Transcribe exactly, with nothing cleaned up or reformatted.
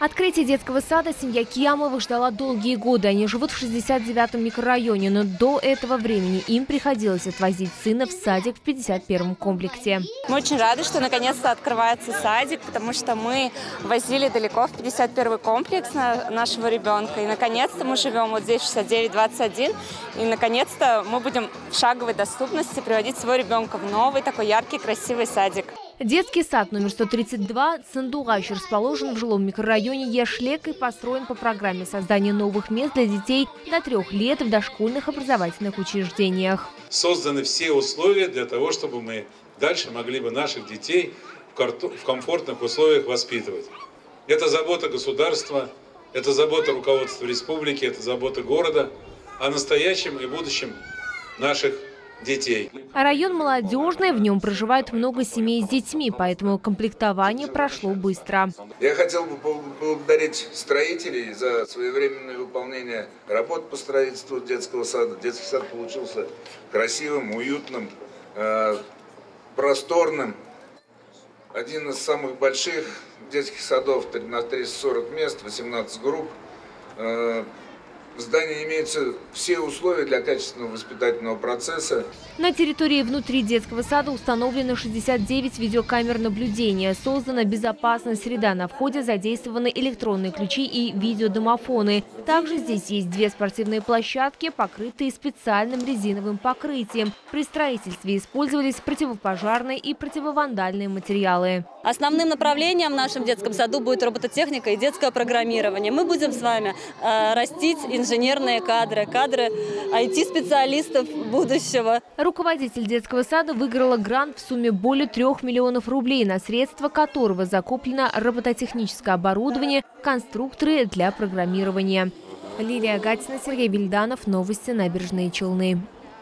Открытие детского сада семья Киямовых ждала долгие годы. Они живут в шестьдесят девятом микрорайоне, но до этого времени им приходилось отвозить сына в садик в пятьдесят первом комплексе. Мы очень рады, что наконец-то открывается садик, потому что мы возили далеко в пятьдесят первый комплекс нашего ребенка. И наконец-то мы живем вот здесь, шестьдесят девять двадцать один. И наконец-то мы будем в шаговой доступности приводить своего ребенка в новый такой яркий, красивый садик. Детский сад номер сто тридцать два «Сандугач» расположен в жилом микрорайоне Яшлек и построен по программе создания новых мест для детей до трех лет в дошкольных образовательных учреждениях. Созданы все условия для того, чтобы мы дальше могли бы наших детей в комфортных условиях воспитывать. Это забота государства, это забота руководства республики, это забота города о настоящем и будущем наших детей. детей. Район молодежный, в нем проживает много семей с детьми, поэтому комплектование прошло быстро. Я хотел бы поблагодарить строителей за своевременное выполнение работ по строительству детского сада. Детский сад получился красивым, уютным, просторным. Один из самых больших детских садов на триста сорок мест, восемнадцать групп. В здании имеются все условия для качественного воспитательного процесса. На территории внутри детского сада установлено шестьдесят девять видеокамер наблюдения. Создана безопасная среда. На входе задействованы электронные ключи и видеодомофоны. Также здесь есть две спортивные площадки, покрытые специальным резиновым покрытием. При строительстве использовались противопожарные и противовандальные материалы. Основным направлением в нашем детском саду будет робототехника и детское программирование. Мы будем с вами э, растить информацию. Инженерные кадры, кадры ай ти-специалистов будущего. Руководитель детского сада выиграла грант в сумме более трёх миллионов рублей, на средства которого закуплено робототехническое оборудование, конструкторы для программирования. Лилия Гатина, Сергей Бильданов, новости Набережные Челны.